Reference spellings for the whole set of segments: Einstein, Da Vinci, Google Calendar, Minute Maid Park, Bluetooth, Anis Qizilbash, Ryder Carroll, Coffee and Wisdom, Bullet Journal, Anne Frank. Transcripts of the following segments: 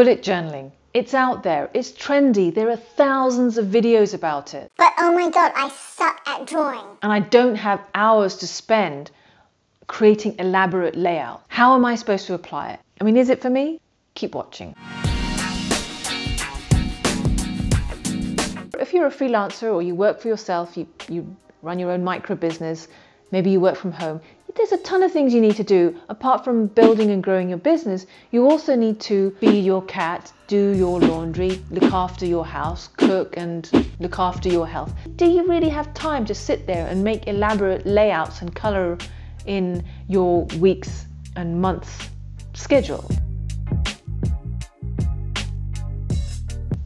Bullet journaling. It's out there, it's trendy, there are thousands of videos about it. But oh my god, I suck at drawing. And I don't have hours to spend creating elaborate layout. How am I supposed to apply it? I mean, is it for me? Keep watching. If you're a freelancer or you work for yourself, you run your own micro business, maybe you work from home, there's a ton of things you need to do. Apart from building and growing your business, you also need to feed your cat, do your laundry, look after your house, cook and look after your health. Do you really have time to sit there and make elaborate layouts and colour in your weeks and months schedule?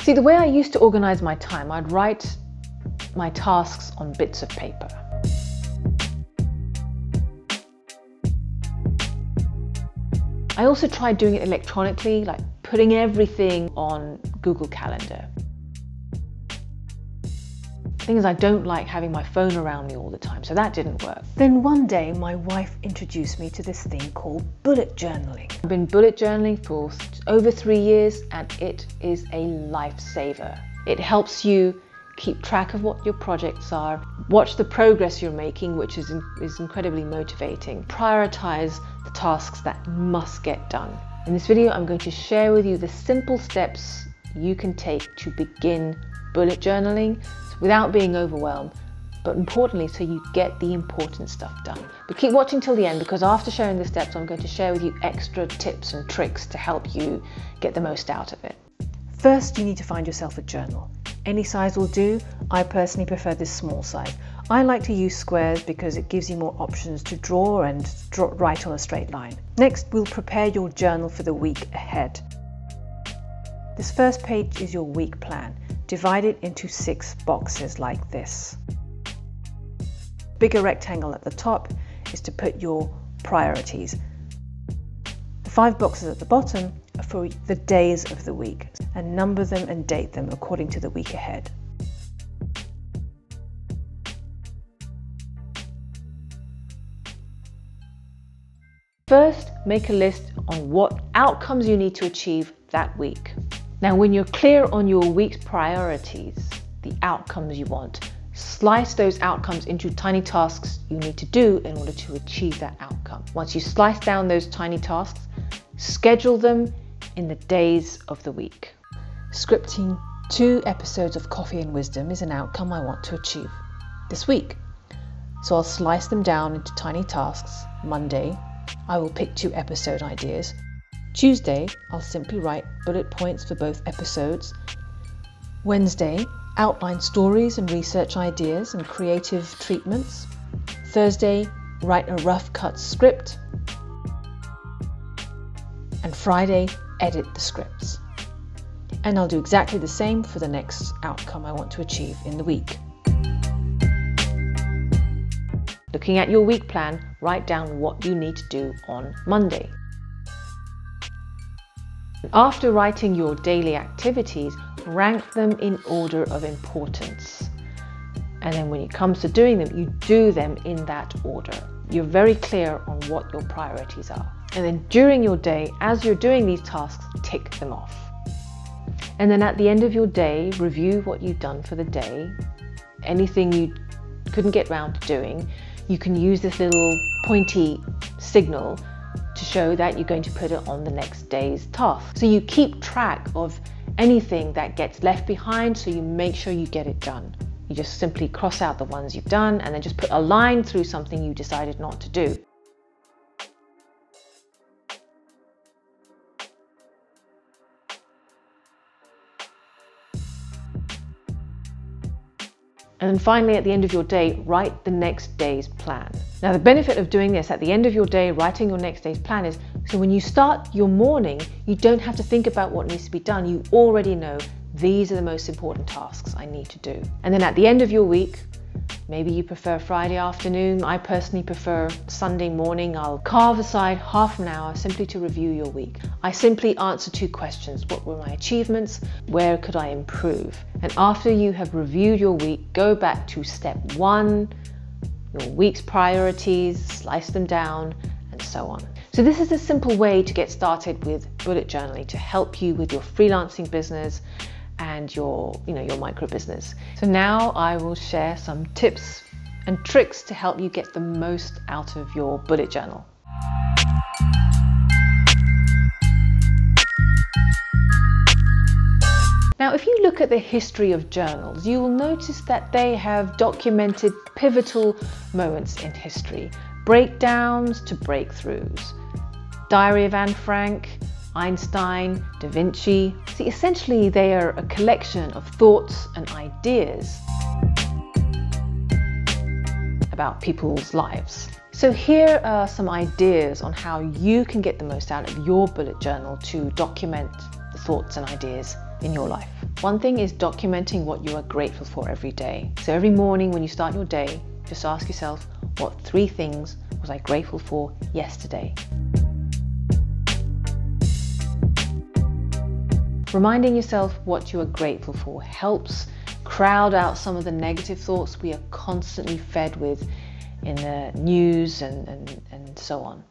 See, the way I used to organise my time, I'd write my tasks on bits of paper. I also tried doing it electronically, like putting everything on Google Calendar. The thing is, I don't like having my phone around me all the time, so that didn't work. Then one day, my wife introduced me to this thing called bullet journaling. I've been bullet journaling for over 3 years, and it is a lifesaver. It helps you keep track of what your projects are, watch the progress you're making, which is incredibly motivating, prioritize the tasks that must get done. In this video, I'm going to share with you the simple steps you can take to begin bullet journaling without being overwhelmed, but importantly, so you get the important stuff done. But keep watching till the end, because after sharing the steps, I'm going to share with you extra tips and tricks to help you get the most out of it. First, you need to find yourself a journal. Any size will do. I personally prefer this small size. I like to use squares because it gives you more options to draw and write on a straight line. Next, we'll prepare your journal for the week ahead. This first page is your week plan. Divide it into 6 boxes like this. Bigger rectangle at the top is to put your priorities. The 5 boxes at the bottom are for the days of the week, and number them and date them according to the week ahead. First, make a list on what outcomes you need to achieve that week. Now, when you're clear on your week's priorities, the outcomes you want, slice those outcomes into tiny tasks you need to do in order to achieve that outcome. Once you slice down those tiny tasks, schedule them in the days of the week. Scripting 2 episodes of Coffee and Wisdom is an outcome I want to achieve this week. So I'll slice them down into tiny tasks. Monday, I will pick 2 episode ideas. Tuesday, I'll simply write bullet points for both episodes. Wednesday, outline stories and research ideas and creative treatments. Thursday, write a rough cut script. And Friday, edit the scripts. And I'll do exactly the same for the next outcome I want to achieve in the week. Looking at your week plan, write down what you need to do on Monday. After writing your daily activities, rank them in order of importance. And then when it comes to doing them, you do them in that order. You're very clear on what your priorities are. And then during your day, as you're doing these tasks, tick them off. And then at the end of your day, review what you've done for the day. Anything you couldn't get round to doing, you can use this little pointy signal to show that you're going to put it on the next day's task. So you keep track of anything that gets left behind, so you make sure you get it done. You just simply cross out the ones you've done and then just put a line through something you decided not to do. And then finally, at the end of your day, write the next day's plan. Now, the benefit of doing this at the end of your day, writing your next day's plan, is so when you start your morning, you don't have to think about what needs to be done. You already know these are the most important tasks I need to do. And then at the end of your week, maybe you prefer Friday afternoon. I personally prefer Sunday morning. I'll carve aside half an hour simply to review your week. I simply answer 2 questions. What were my achievements? Where could I improve? And after you have reviewed your week, go back to step 1, your week's priorities, slice them down, and so on. So this is a simple way to get started with bullet journaling to help you with your freelancing business and your micro business. So now I will share some tips and tricks to help you get the most out of your bullet journal. Now, if you look at the history of journals, you will notice that they have documented pivotal moments in history, breakdowns to breakthroughs. Diary of Anne Frank, Einstein, Da Vinci. See, essentially they are a collection of thoughts and ideas about people's lives. So here are some ideas on how you can get the most out of your bullet journal to document the thoughts and ideas in your life. One thing is documenting what you are grateful for every day. So every morning when you start your day, just ask yourself, what 3 things was I grateful for yesterday? Reminding yourself what you are grateful for helps crowd out some of the negative thoughts we are constantly fed with in the news and so on.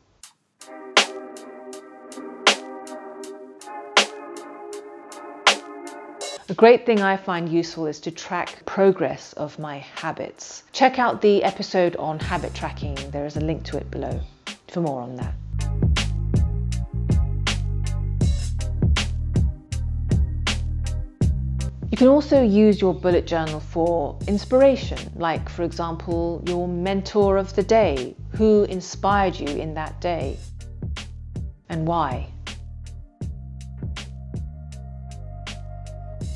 A great thing I find useful is to track progress of my habits. Check out the episode on habit tracking. There is a link to it below for more on that. You can also use your bullet journal for inspiration, like for example, your mentor of the day, who inspired you in that day and why.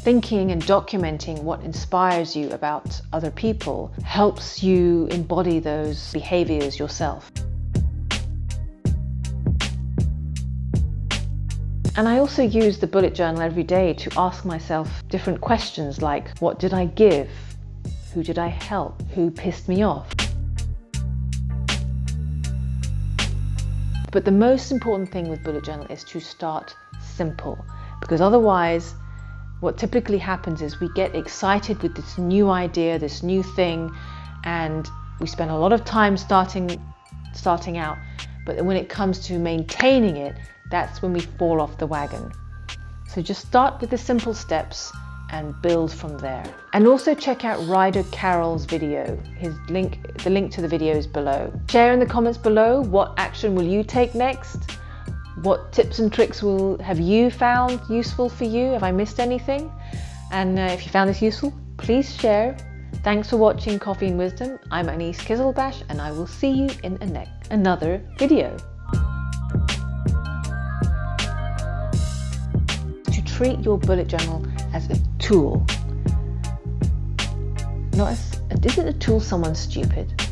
Thinking and documenting what inspires you about other people helps you embody those behaviors yourself. And I also use the bullet journal every day to ask myself different questions like, what did I give? Who did I help? Who pissed me off? But the most important thing with bullet journal is to start simple, because otherwise, what typically happens is we get excited with this new idea, this new thing, and we spend a lot of time starting out, but when it comes to maintaining it, that's when we fall off the wagon. So just start with the simple steps and build from there. And also check out Ryder Carroll's video. The link to the video is below. Share in the comments below, what action will you take next? What tips and tricks have you found useful for you? Have I missed anything? And if you found this useful, please share. Thanks for watching Coffee and Wisdom. I'm Anis Qizilbash, and I will see you in another video. To treat your bullet journal as a tool, not as, isn't a tool someone stupid?